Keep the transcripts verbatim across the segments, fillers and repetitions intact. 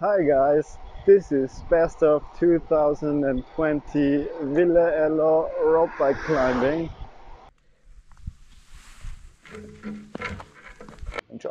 Hi guys, this is best of two thousand twenty Villa Elo rock bike climbing. Enjoy.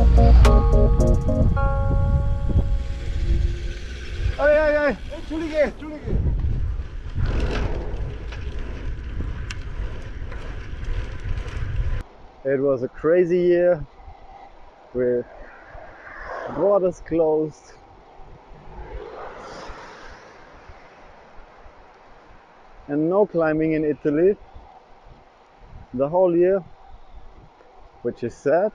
It was a crazy year with borders closed, and no climbing in Italy the whole year, which is sad.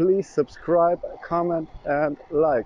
please subscribe, comment and like.